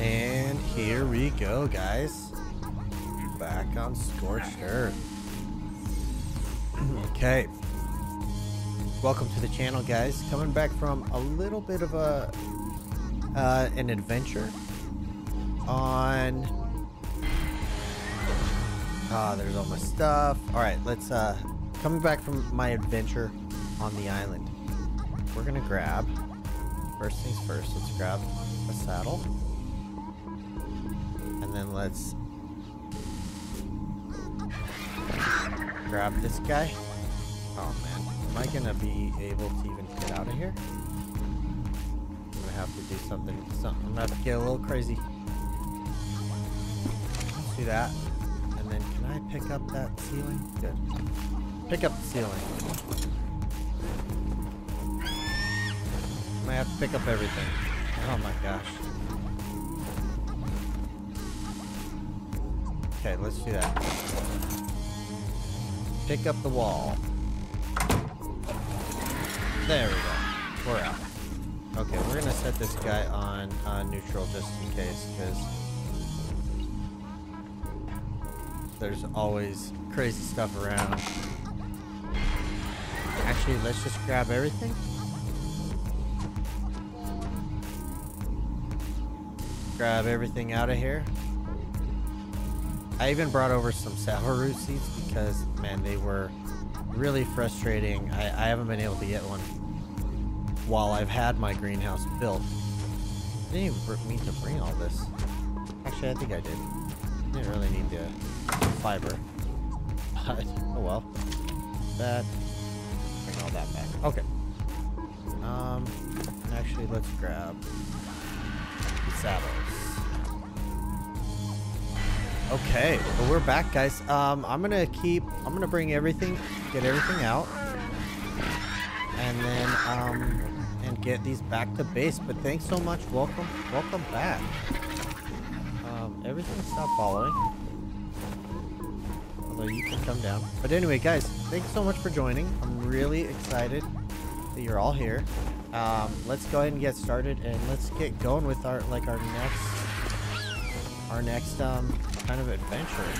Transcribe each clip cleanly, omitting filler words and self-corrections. And here we go, guys. Back on Scorched Earth. Okay. Welcome to the channel, guys. Coming back from a little bit of a an adventure on... Ah, there's all my stuff. Alright, let's... Coming back from my adventure on the island. We're gonna grab... First things first, let's grab a saddle. And then let's... grab this guy. Oh man, am I gonna be able to even get out of here? I'm gonna have to do something. I'm gonna have to get a little crazy. Let's do that. And then can I pick up that ceiling? Good. Pick up the ceiling. I have to pick up everything. Oh my gosh. Okay, let's do that. Pick up the wall. There we go. We're out. Okay, we're gonna set this guy on neutral just in case, because there's always crazy stuff around. Actually, let's just grab everything. Grab everything out of here. I even brought over some Savoroot seeds because, man, they were really frustrating. I haven't been able to get one while I've had my greenhouse built. I didn't even mean to bring all this. Actually, I think I did. I didn't really need the fiber. But, oh well. That. Bring all that back. Okay. Actually, let's grab the saddles. Okay, well, we're back, guys. I'm gonna bring everything, get everything out, and then and get these back to base. But thanks so much. Welcome back. Everything stopped following, although you can come down. But anyway, guys, thanks so much for joining. I'm really excited that you're all here. Let's go ahead and get started, and let's get going with our next kind of adventure.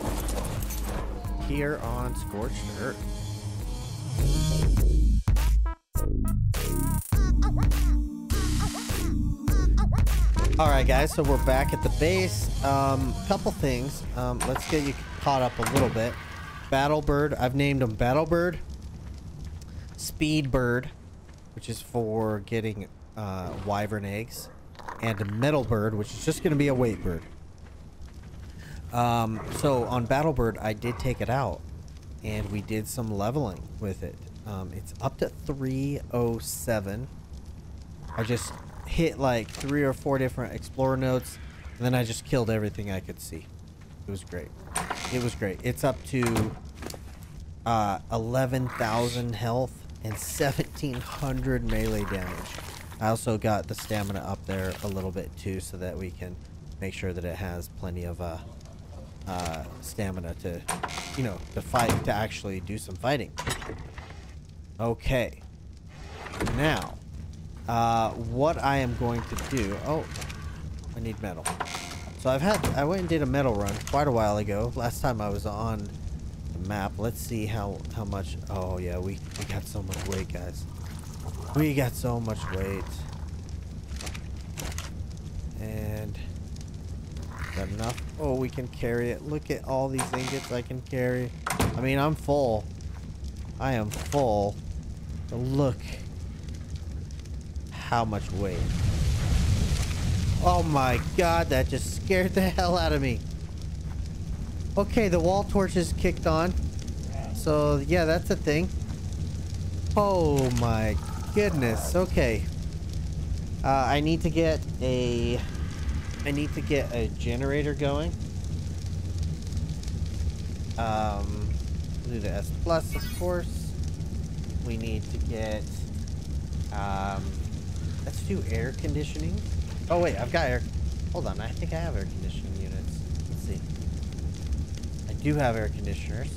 Okay. Here on Scorched Earth. Alright guys, so we're back at the base. Couple things. Let's get you caught up a little bit. Battle Bird. I've named him Battle Bird. Speed Bird, which is for getting wyvern eggs. And a metal bird, which is just going to be a weight bird. So on Battle Bird, I did take it out. And we did some leveling with it. It's up to 307. I just hit like 3 or 4 different explorer notes. And then I just killed everything I could see. It was great. It was great. It's up to 11,000 health and 1,700 melee damage. I also got the stamina up there a little bit too, so that we can make sure that it has plenty of stamina to, you know, to fight, to actually do some fighting. Okay. Now, what I am going to do... Oh, I need metal. So I went and did a metal run quite a while ago. Last time I was on the map. Let's see how much... Oh yeah, we got so much weight, guys. We got so much weight. And is that enough? Oh, we can carry it. Look at all these ingots I can carry. I mean, I'm full. I am full. But look how much weight. Oh my god, that just scared the hell out of me. Okay, the wall torch is kicked on. So yeah, that's a thing. Oh my god. Goodness. Okay. I need to get a generator going. We'll do the S+, of course. We need to get. Let's do air conditioning. Oh wait, I've got air. Hold on, I think I have air conditioning units. Let's see. I do have air conditioners.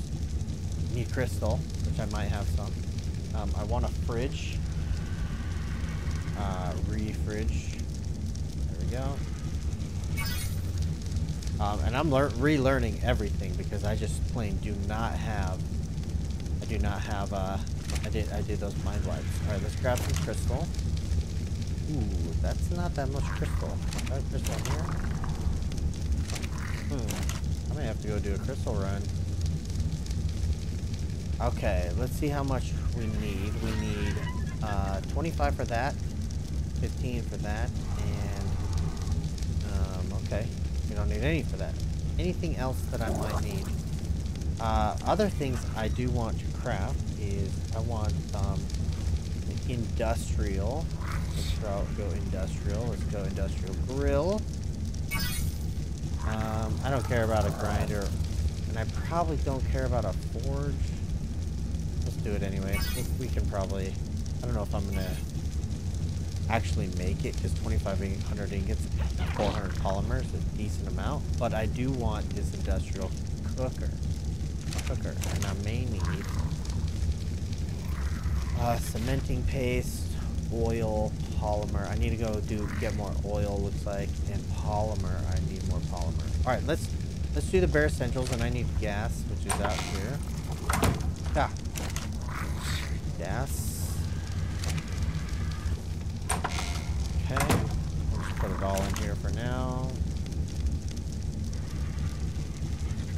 Need crystal, which I might have some. I want a fridge. Reef bridge. There we go. And I'm relearning everything because I just plain do not have. I did those mind wipes. All right, let's grab some crystal. Ooh, that's not that much crystal. Is that crystal here? Hmm. I may have to go do a crystal run. Okay, let's see how much we need. We need 25 for that, 15 for that, and okay. We don't need any for that. Anything else that I might need? Other things I do want to craft is I want an industrial. Let's go industrial grill. I don't care about a grinder, and I probably don't care about a forge. Let's do it anyway. We can probably. I don't know if I'm gonna actually make it because 2,500 ingots and 400 polymers is a decent amount. But I do want this industrial cooker. And I may need cementing paste, oil, polymer. I need to go get more oil, looks like, and polymer. I need more polymer. All right, let's do the bare essentials, and I need gas, which is out here. Ah, gas. Okay, we'll just put it all in here for now.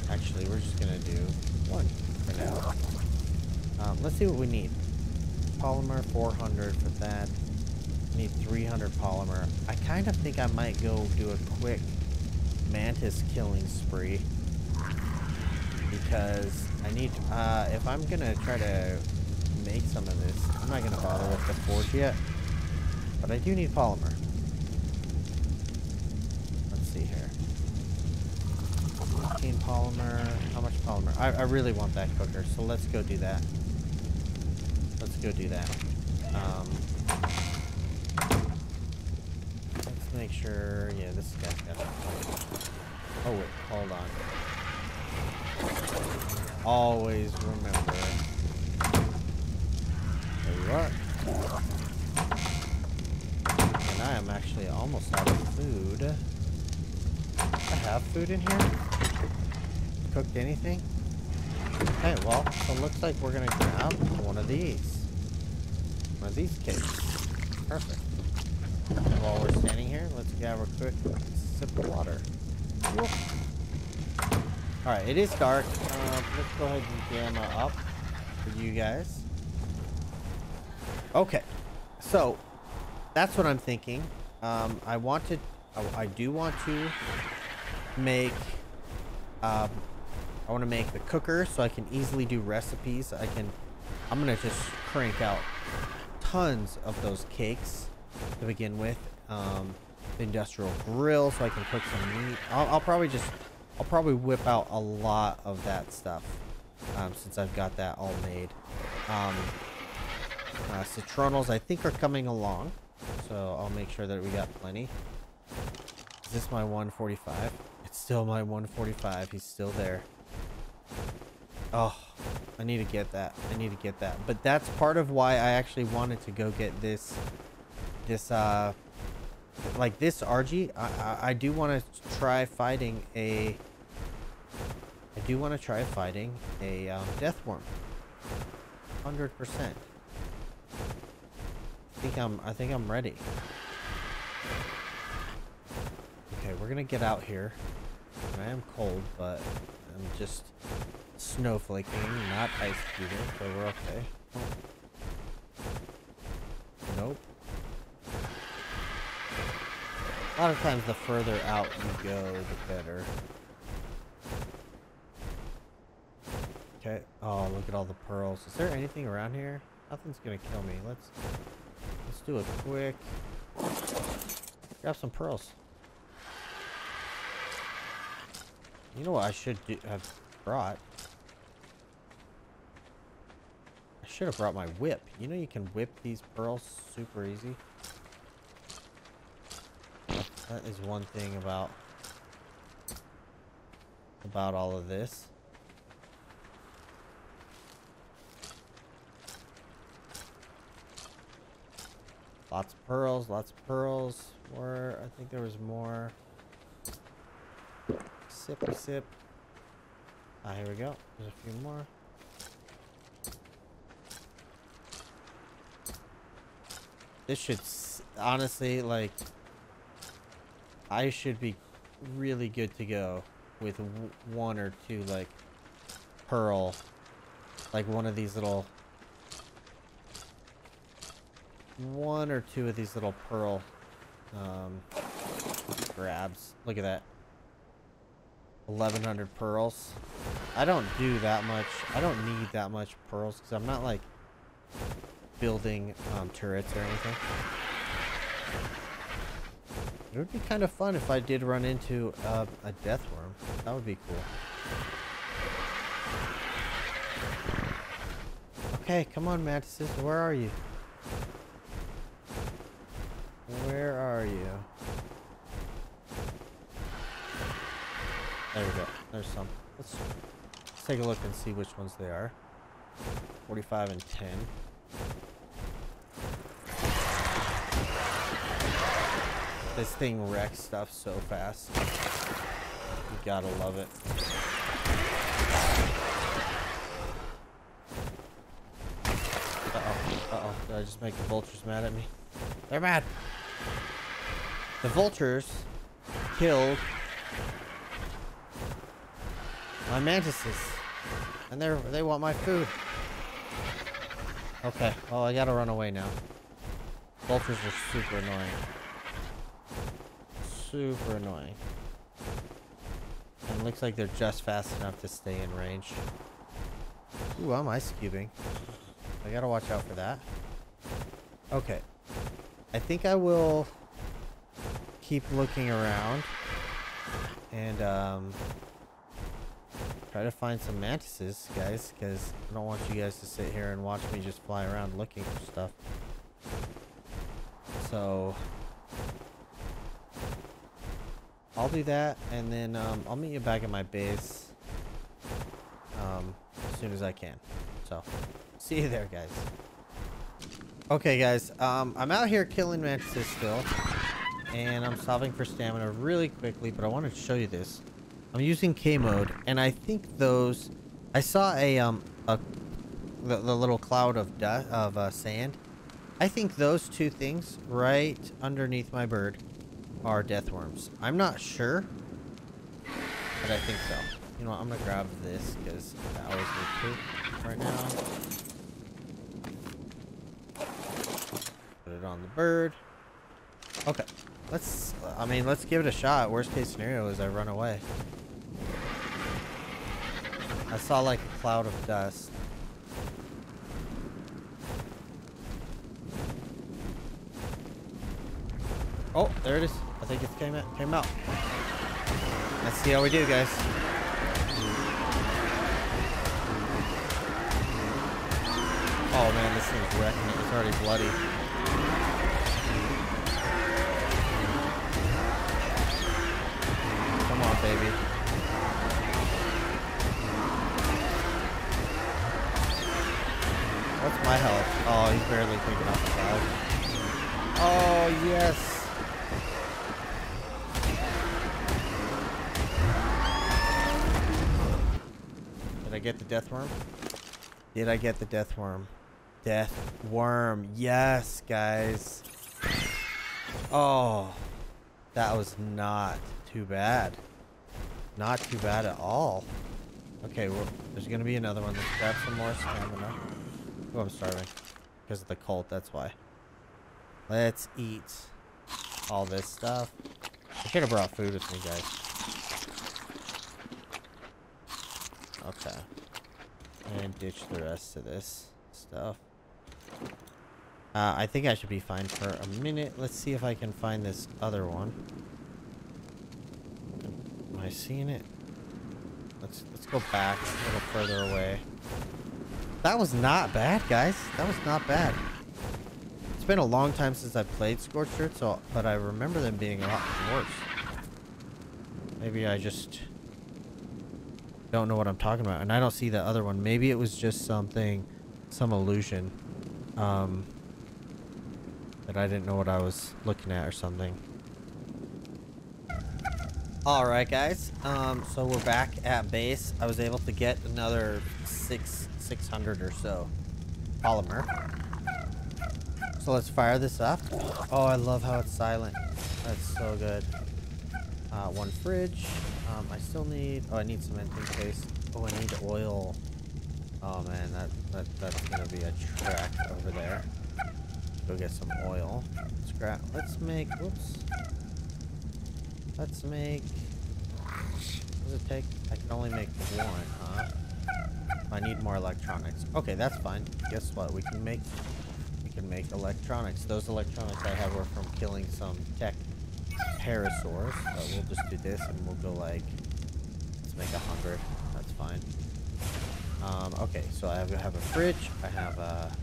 Actually, we're just gonna do one for now. Let's see what we need. Polymer, 400 for that. Need 300 polymer. I kind of think I might go do a quick mantis killing spree because I need. If I'm gonna try to make some of this, I'm not gonna bother with the forge yet. But I do need polymer. Let's see here. 15 polymer. How much polymer? I really want that cooker, so let's go do that. Let's make sure. Yeah, this guy's got it. Oh wait, hold on. Always remember. There you are. And I am actually almost out of food. I have food in here. Cooked anything? Okay, well, so it looks like we're gonna grab one of these. One of these cakes. Perfect. And while we're standing here, let's grab a quick sip of water. Cool. Alright, it is dark. Let's go ahead and gamma up for you guys. Okay. So, that's what I'm thinking. I do want to make... I want to make the cooker so I can easily do recipes. I'm going to just crank out tons of those cakes to begin with. The industrial grill so I can cook some meat. I'll probably whip out a lot of that stuff since I've got that all made. Citronals I think are coming along, so I'll make sure that we got plenty. Is this my 145? It's still my 145. He's still there. Oh, I need to get that. But that's part of why I actually wanted to go get this RG. I do want to try fighting a, death worm. 100%. I think I'm ready. Okay, we're gonna get out here. I am cold, but I'm just snowflaking, not ice cubing, so we're okay. Nope. A lot of times, the further out you go, the better. Okay. Oh, look at all the pearls. Is there anything around here? Nothing's gonna kill me. Let's do a quick grab some pearls. You know what I should have brought? I should have brought my whip. You know you can whip these pearls super easy. That is one thing about all of this. A Lots of pearls, lots of pearls. More, I think there was more. Sip, sip. Ah, here we go. There's a few more. This should, honestly, like, I should be really good to go with one or two, like, pearl, like one of these little, one or two of these little pearl grabs. Look at that. 1,100 pearls. I don't do that much. I don't need that much pearls because I'm not, like, building turrets or anything. It would be kind of fun if I did run into a death worm. That would be cool. Okay, come on, Mantises. Where are you? Where are you? There we go. There's some. Let's take a look and see which ones they are. 45 and 10. This thing wrecks stuff so fast. You gotta love it. Uh-oh. Uh-oh. Did I just make the vultures mad at me? They're mad! The vultures killed my mantises. And they want my food. Okay. Well, I gotta run away now. Vultures are super annoying. Super annoying. And it looks like they're just fast enough to stay in range. Ooh, I'm ice cubing. I gotta watch out for that. Okay. I think I will keep looking around and try to find some mantises, guys, because I don't want you guys to sit here and watch me just fly around looking for stuff. So I'll do that, and then I'll meet you back at my base as soon as I can. So, see you there, guys. Okay, guys, I'm out here killing mantises still, and I'm solving for stamina really quickly, but I wanted to show you this. I'm using K-mode, and I think those... I saw the little cloud of dust, of sand. I think those two things right underneath my bird are death worms. I'm not sure, but I think so. You know what, I'm gonna grab this because I always need poop right now. Put it on the bird. Okay, let's, I mean, let's give it a shot. Worst case scenario is I run away. I saw like a cloud of dust. Oh, there it is. I think it came out. Let's see how we do, guys. Oh man, this thing's wrecking it. It's already bloody. Come on, baby. What's my health? Oh, he's barely taking off the cloud. Oh, yes. Did I get the death worm? Did I get the death worm? Death worm. Yes, guys. Oh, that was not too bad. Not too bad at all. Okay, well, there's going to be another one. Let's grab some more stamina. Oh, I'm starving. Because of the cold, that's why. Let's eat all this stuff. I should have brought food with me, guys. Okay, and ditch the rest of this stuff. I think I should be fine for a minute. Let's see if I can find this other one. Am I seeing it? Let's go back a little further away. That was not bad, guys. That was not bad. It's been a long time since I played Scorched Earth, so, but I remember them being a lot worse. Maybe I just... don't know what I'm talking about, and I don't see the other one. Maybe it was just something, some illusion. that I didn't know what I was looking at or something. Alright guys, so we're back at base. I was able to get another 600 or so polymer. So let's fire this up. Oh, I love how it's silent. That's so good. One fridge. I still need... Oh, I need cement in case. Oh, I need oil. Oh man, that's gonna be a track over there. Go get some oil. Scrap. Let's make... Whoops. Let's make... What does it take? I can only make one, huh? I need more electronics. Okay, that's fine. Guess what? We can make electronics. Those electronics I have were from killing some tech parasaurs. But we'll just do this and we'll go like... Let's make 100. That's fine. Okay, so I have a fridge. I have a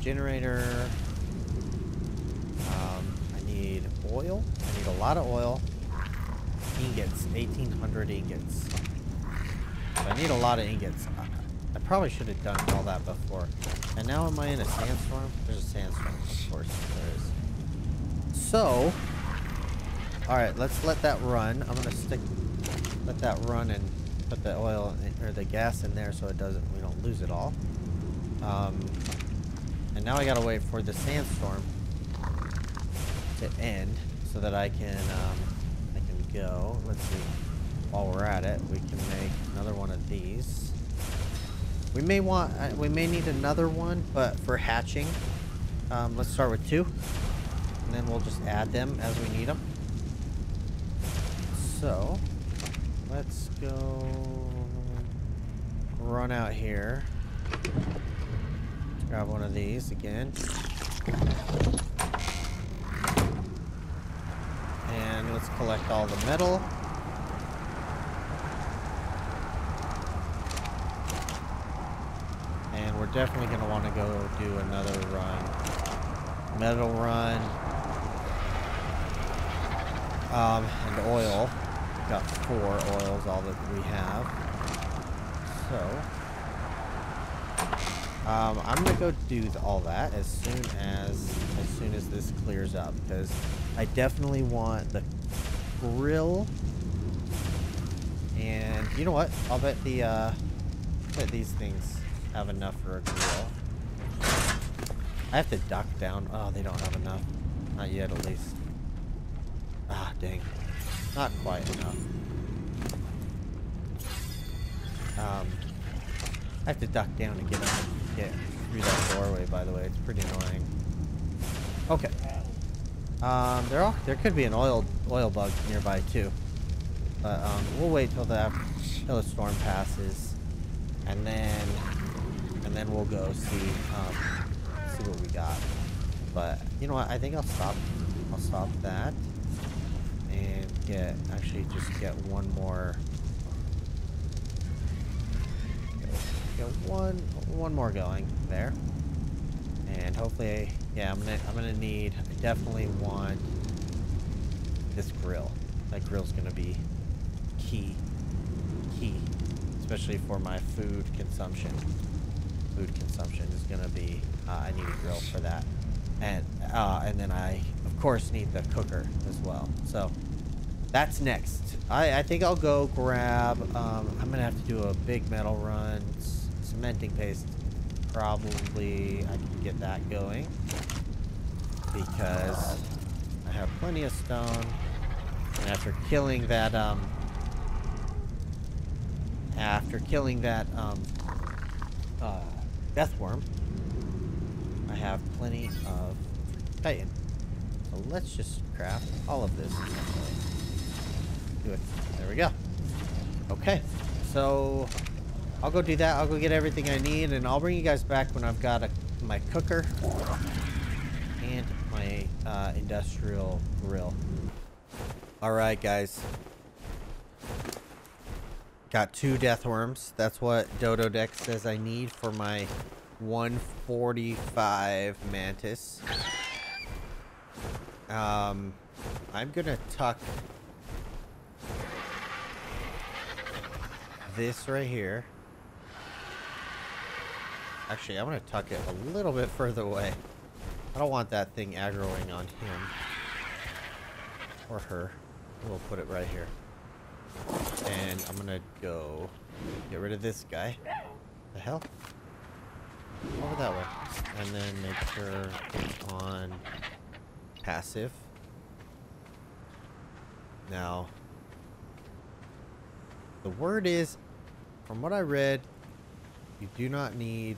generator. I need oil. I need a lot of oil. Ingots. 1,800 ingots. So I need a lot of ingots. I probably should have done all that before. And now am I in a sandstorm? There's a sandstorm. Of course there is. So, alright, let's let that run. I'm going to let that run and put the oil or the gas in there so it doesn't, we don't lose it all. And now I gotta wait for the sandstorm to end so that I can go. Let's see. While we're at it, we can make another one of these. We may need another one, but for hatching, let's start with 2, and then we'll just add them as we need them. So let's go run out here. Let's grab one of these again. And let's collect all the metal. And we're definitely going to want to go do another run. Metal run. And oil. Got 4 oils, all that we have. So I'm gonna go do all that as soon as this clears up, because I definitely want the grill. And you know what? I'll bet the bet these things have enough for a grill. I have to duck down. Oh, they don't have enough. Not yet, at least. Ah, dang. Not quite enough. I have to duck down and get through that doorway, by the way. It's pretty annoying. Okay. There could be an oil bug nearby too. But we'll wait till the storm passes, and then we'll go see what we got. But you know what? I think I'll stop that. And just get one more. Get one more going there, and hopefully, yeah, I'm gonna need. I definitely want this grill. That grill's gonna be key, especially for my food consumption. Food consumption is gonna be. I need a grill for that, and then I of course need the cooker as well. So. That's next. I think I'll go grab... I'm going to have to do a big metal run. Cementing paste. Probably I can get that going. Because I have plenty of stone. And After killing that death worm, I have plenty of titan. So let's just craft all of this. Do it. There we go. Okay, so I'll go do that. I'll go get everything I need, and I'll bring you guys back when I've got my cooker and my industrial grill. Alright guys, got 2 death worms. That's what Dodo Dex says I need for my 145 mantis. I'm gonna tuck this right here. Actually, I'm gonna tuck it a little bit further away. I don't want that thing aggroing on him. Or her. We'll put it right here. And I'm gonna go get rid of this guy. The hell? Over that way. And then make sure it's on passive. Now, the word is, from what I read, you do not need,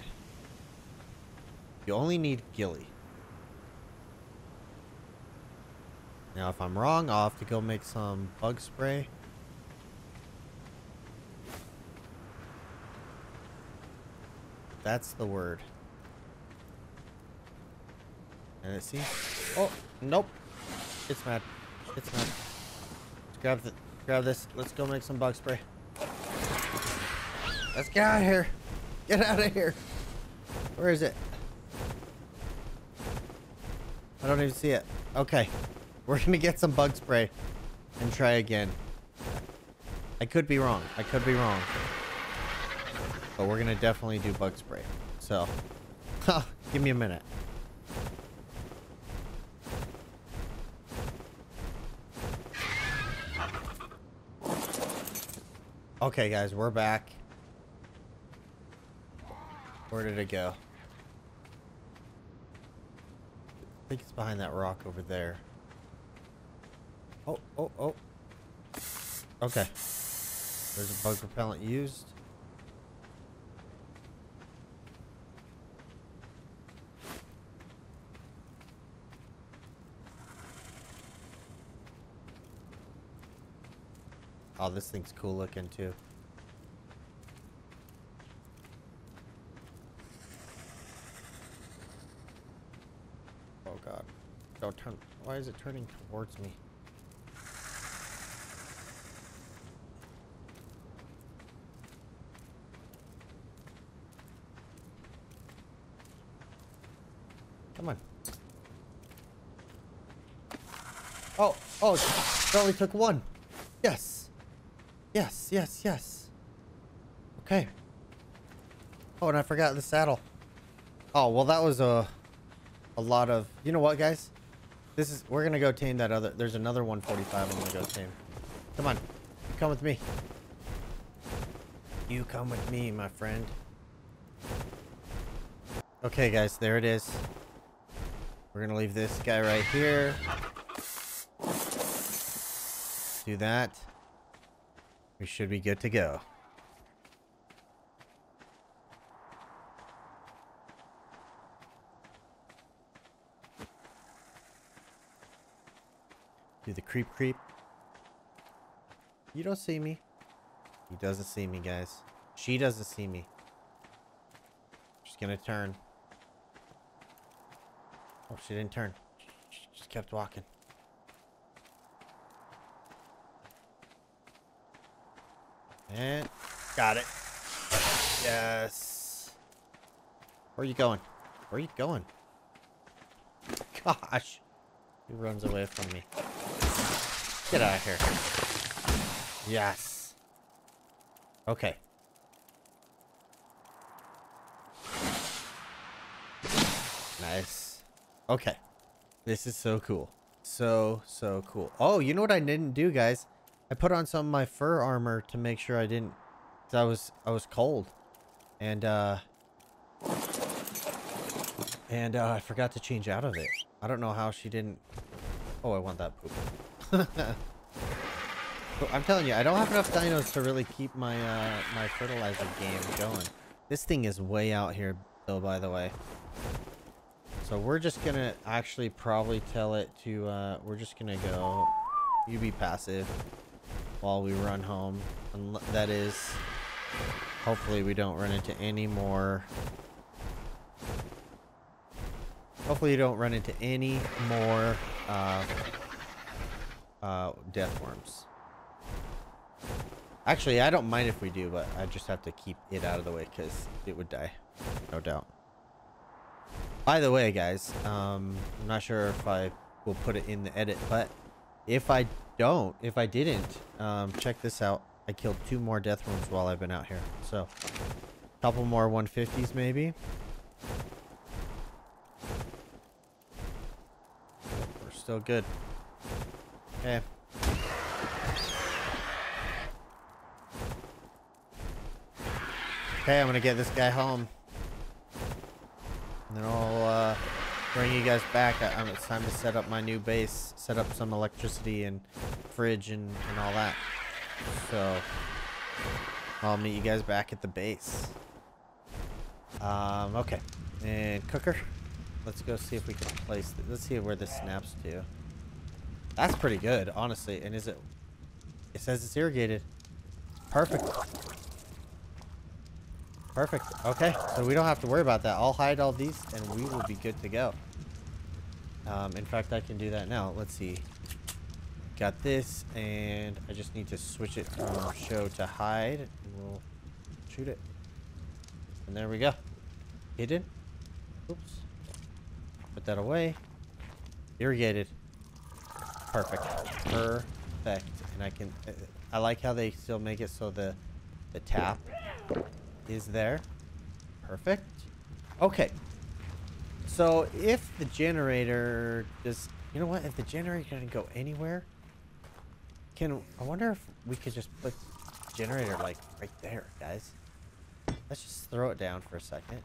you only need Gilly. Now, if I'm wrong, I'll have to go make some bug spray. That's the word. And it seems... Oh, nope. It's mad. It's mad. Let's grab this. Let's go make some bug spray. Let's get out of here. Get out of here. Where is it? I don't even see it. Okay. We're gonna get some bug spray and try again. I could be wrong. I could be wrong. But we're gonna definitely do bug spray. So, give me a minute. Okay, guys, we're back. Where did it go? I think it's behind that rock over there. Oh, oh, oh. Okay. There's a bug repellent used. Oh, this thing's cool looking too. Oh god. Don't turn. Why is it turning towards me? Come on. Oh, oh, it only took one. Yes. Yes, yes, yes. Okay. Oh, and I forgot the saddle. Oh, well, that was a lot of... You know what, guys? This is... We're gonna go tame that other... There's another 145 I'm gonna go tame. Come on. You come with me. You come with me, my friend. Okay, guys. There it is. We're gonna leave this guy right here. Do that. We should be good to go. Do the creep creep. You don't see me. He doesn't see me, guys. She doesn't see me. She's gonna turn. Oh, she didn't turn. She just kept walking. And got it. Yes. Where are you going? Where are you going? Gosh. He runs away from me. Get out of here. Yes. Okay. Nice. Okay. This is so cool. So, so cool. Oh, you know what I didn't do, guys? I put on some of my fur armor to make sure I didn't, cause I was cold, and I forgot to change out of it. I don't know how she didn't. Oh, I want that poop. I'm telling you, I don't have enough dinos to really keep my my fertilizer game going. This thing is way out here, though, by the way. So we're just gonna actually probably tell it to. We're just gonna go. You be passive. While we run home, that is, hopefully we don't run into any more. Hopefully you don't run into any more death worms. Actually, I don't mind if we do, but I just have to keep it out of the way because it would die, no doubt. By the way, guys, I'm not sure if I will put it in the edit, but if I don't, if I didn't, check this out. I killed 2 more death worms while I've been out here. So, a couple more 150s maybe. Still good. Okay. Okay, I'm gonna get this guy home. And then I'll bring you guys back. It's time to set up my new base. Set up some electricity and fridge and all that. So I'll meet you guys back at the base. Okay. And cooker. Let's go see if we can place it. Let's see where this snaps to. That's pretty good, honestly. And is it... It says it's irrigated. Perfect. Perfect. Okay, so we don't have to worry about that. I'll hide all these and we will be good to go. In fact, I can do that now. Let's see. Got this, and I just need to switch it from show to hide. And we'll shoot it. And there we go. Hidden. Oops. Put that away. Irrigated. Perfect. Perfect. And I can... I like how they still make it so the tap is there. Perfect. Okay. So, if the generator does... You know what? If the generator doesn't go anywhere... I wonder if we could just put the generator, like, right there, guys. Let's just throw it down for a second.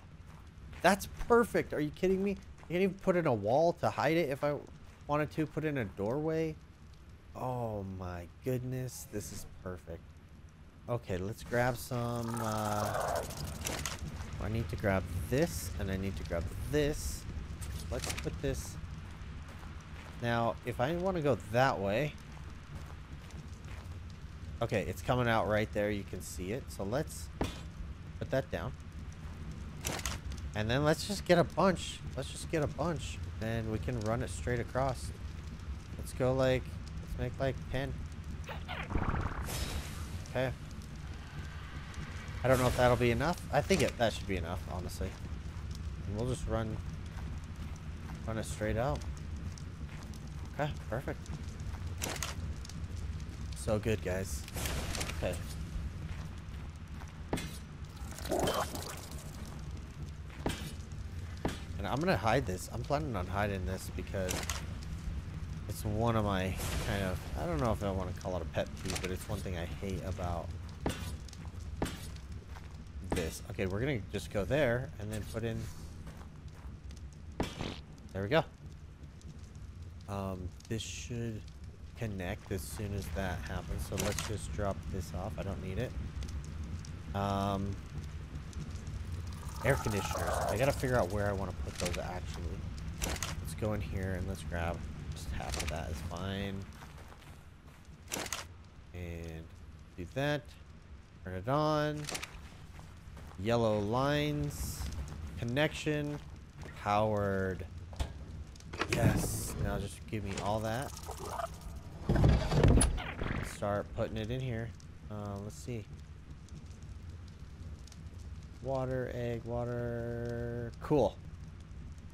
That's perfect. Are you kidding me? I can't even put in a wall to hide it if I wanted to. Put in a doorway. Oh my goodness. This is perfect. Okay, let's grab some. I need to grab this and I need to grab this. Let's put this. Now, if I want to go that way. Okay, it's coming out right there. You can see it. So let's put that down. And then let's just get a bunch. Let's just get a bunch. Then we can run it straight across. Let's go like... Let's make like 10. Okay. I don't know if that'll be enough. I think that should be enough, honestly. And we'll just run it straight out. Okay, perfect. So good, guys. Okay. And I'm gonna hide this. I'm planning on hiding this because it's one of my kind of, I don't know if I want to call it a pet peeve, but it's one thing I hate about this. Okay, we're gonna just go there and then put in, there we go. This should connect as soon as that happens. So let's just drop this off. I don't need it. Air conditioners. I gotta figure out where I want to put those actually. Let's go in here and let's grab just half of that is fine. And do that. Turn it on. Yellow lines. Connection. Powered. Yes. Now just give me all that. Start putting it in here. Let's see. Water, egg, water. Cool.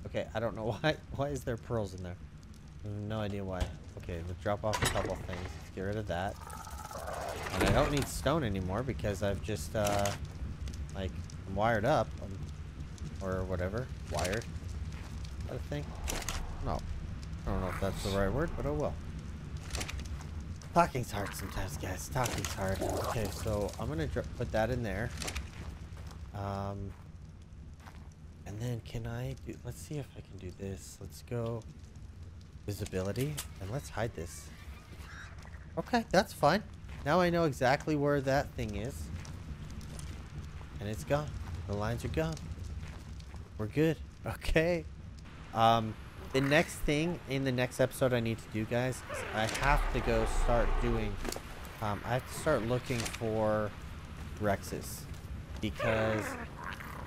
Okay, I don't know why. Why is there pearls in there? I have no idea why. Okay, let's drop off a couple of things. Let's get rid of that. And I don't need stone anymore because I've just, like, I'm wired up. Or whatever. Wired. Is that a thing? No. I don't know if that's the right word, but oh well. Talking's hard sometimes, guys. Talking's hard. Okay, so I'm going to put that in there. And then can I do, let's see if I can do this. Let's go visibility and let's hide this. Okay, that's fine. Now I know exactly where that thing is. And it's gone. The lines are gone. We're good. Okay. The next thing in the next episode I need to do, guys, is I have to go start doing, I have to start looking for Rexes. Because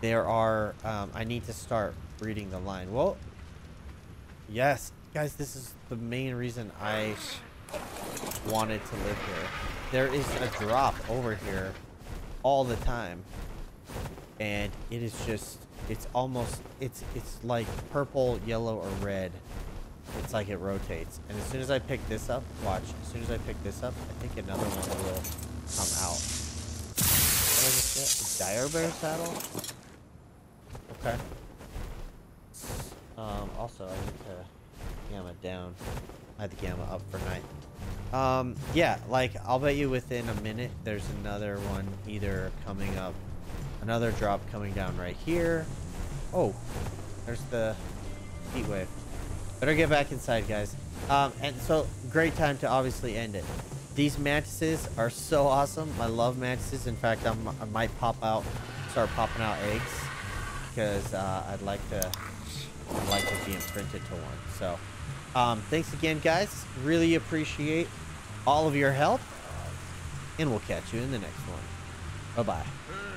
there are, I need to start breeding the line. Well, yes, guys, this is the main reason I wanted to live here. There is a drop over here all the time. And it is just, it's almost, it's like purple, yellow, or red. It's like it rotates. And as soon as I pick this up, watch, as soon as I pick this up, I think another one will come out. Dire bear saddle. Okay. Also, I need to gamma down. I had the gamma up for night. Yeah, like, I'll bet you within a minute there's another one either coming up, another drop coming down right here. Oh, there's the heat wave. Better get back inside, guys. And so, great time to obviously end it. These mantises are so awesome. I love mantises. In fact, I might start popping out eggs, because I'd like to be imprinted to one. So, thanks again, guys. Really appreciate all of your help, and we'll catch you in the next one. Bye-bye.